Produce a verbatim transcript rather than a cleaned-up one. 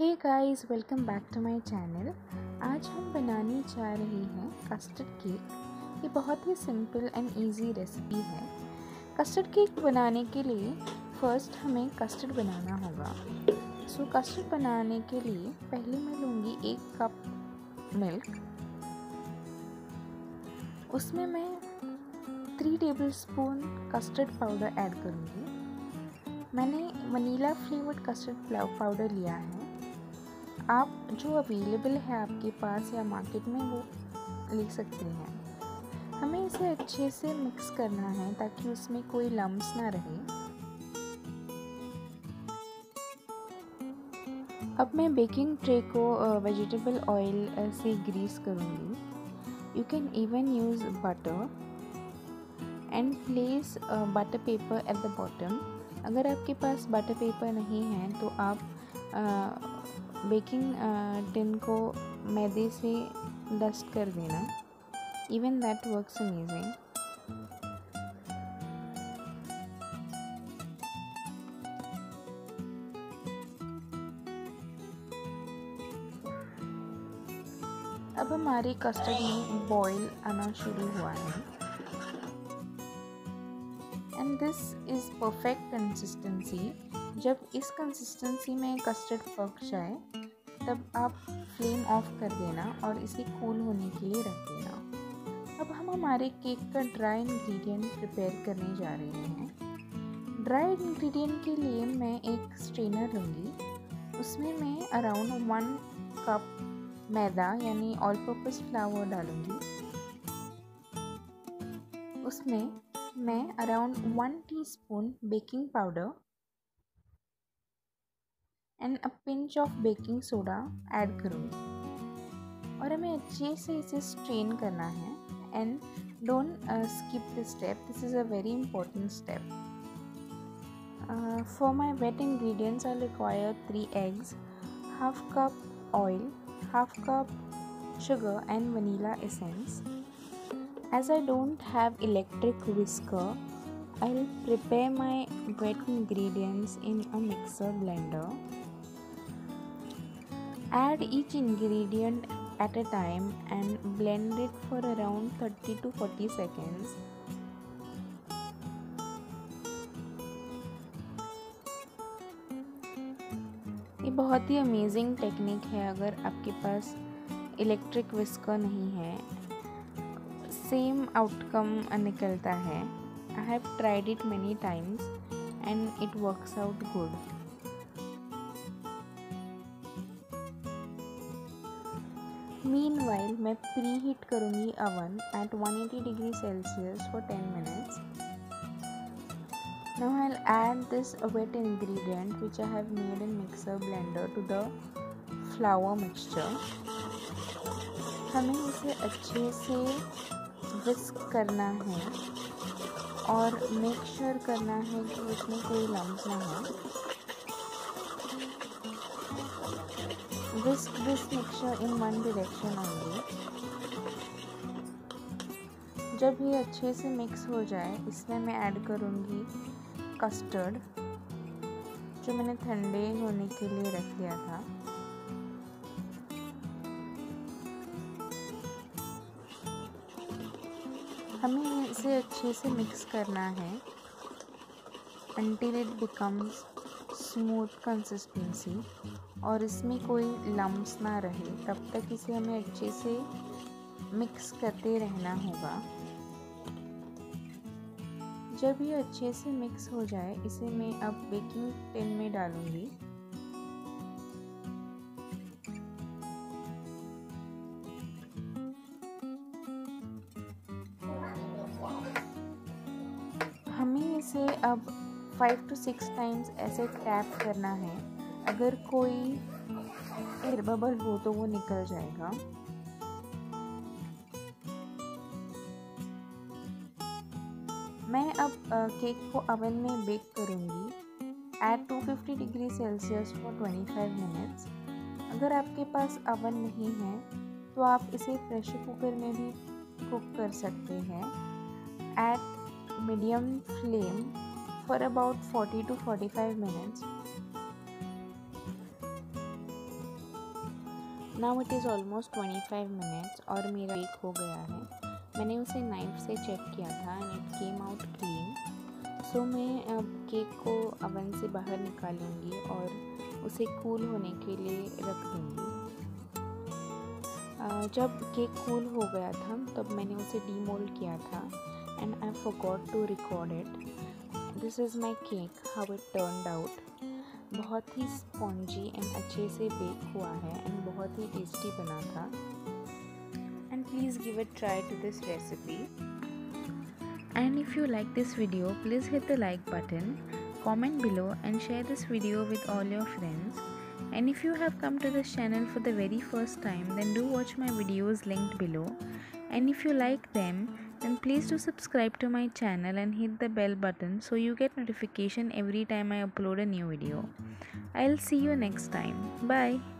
Hey guys, welcome back to my channel. आज हम बनाने जा रहे हैं कस्टर्ड केक। ये बहुत ही सिंपल एंड इजी रेसिपी है। कस्टर्ड केक बनाने के लिए फ़र्स्ट हमें कस्टर्ड बनाना होगा। सो कस्टर्ड बनाने के लिए पहले मैं लूँगी एक कप मिल्क। उसमें मैं three tablespoon custard powder add करूँगी। मैंने वनीला फ्लेवर्ड कस्टर्ड पाउडर लिया है। आप जो अवेलेबल है आपके पास या मार्केट में वो ले सकते हैं। हमें इसे अच्छे से मिक्स करना है ताकि उसमें कोई लम्स ना रहे। अब मैं बेकिंग ट्रे को वेजिटेबल ऑयल से ग्रीस करूँगी। You can even use butter and place butter paper at the bottom. अगर आपके पास बटर पेपर नहीं है तो आप uh, बेकिंग टिन को मैदे से डस्ट कर देना। Even that works amazing. अब हमारे कस्टर्ड में बॉईल आना शुरू हुआ है and this is perfect consistency. जब इस कंसिस्टेंसी में कस्टर्ड पक जाए तब आप फ्लेम ऑफ कर देना और इसे कूल होने के लिए रख देना। अब हम हमारे केक का ड्राई इंग्रेडिएंट प्रिपेयर करने जा रहे हैं। ड्राई इंग्रेडिएंट के लिए मैं एक स्ट्रेनर लूँगी। उसमें मैं अराउंड वन कप मैदा यानी ऑल पर्पस फ्लावर डालूँगी। उसमें मैं around one teaspoon baking powder and a pinch of baking soda add करूँगी और हमें अच्छे से इसे स्ट्रेन करना है। And don't skip this step, this is a very important step. For my wet ingredients I require three eggs, half cup oil, half cup sugar and vanilla essence. As I don't have electric whisker, I'll prepare my wet ingredients in a mixer blender. Add each ingredient at a time and blend it for around thirty to forty seconds. ये बहुत ही amazing technique है। अगर आपके पास electric whisker नहीं है, same outcome निकलता है। I have tried it many times and it works out good. Meanwhile, मैं preheat करूँगी oven at one hundred eighty degree Celsius for ten minutes. Now I'll add this wet ingredient which I have made in mixer blender to the flour mixture. हमें इसे अच्छे से whisk करना है और make sure करना है कि उसमें कोई लम्स ना हो। Whisk this mixture in one direction होंगी। जब ये अच्छे से मिक्स हो जाए, इसमें मैं ऐड करूँगी कस्टर्ड जो मैंने ठंडे होने के लिए रख दिया था। हमें इसे अच्छे से मिक्स करना है until it becomes smooth consistency और इसमें कोई lumps ना रहे। तब तक इसे हमें अच्छे से मिक्स करते रहना होगा। जब ये अच्छे से मिक्स हो जाए, इसे मैं अब बेकिंग टिन में डालूँगी। हमें इसे अब फाइव टू सिक्स टाइम्स ऐसे टैप करना है। अगर कोई एयर बबल हो तो वो निकल जाएगा। मैं अब केक को ओवन में बेक करूँगी at two fifty degree Celsius for twenty five minutes. अगर आपके पास ओवन नहीं है तो आप इसे प्रेशर कुकर में भी कुक कर सकते हैं at medium flame for about forty to forty-five minutes. Now it is almost twenty five minutes और मेरा बेक हो गया है। मैंने उसे नाइफ से चेक किया था and it came out clean. So मैं अब केक को अवन से बाहर निकालूंगी और उसे कूल होने के लिए रख दूँगी। जब केक कूल हो गया था तब मैंने उसे डीमोल्ड किया था and I forgot to record it. This is my cake how it turned out. बहुत ही स्पॉन्जी एंड अच्छे से बेक हुआ है एंड बहुत ही टेस्टी बना था। And please give it try to this recipe. And if you like this video please hit the like button, comment below and share this video with all your friends. And if you have come to this channel for the very first time, then do watch my videos linked below. And if you like them, then please do subscribe to my channel and hit the bell button so you get notification every time I upload a new video. I'll see you next time. Bye.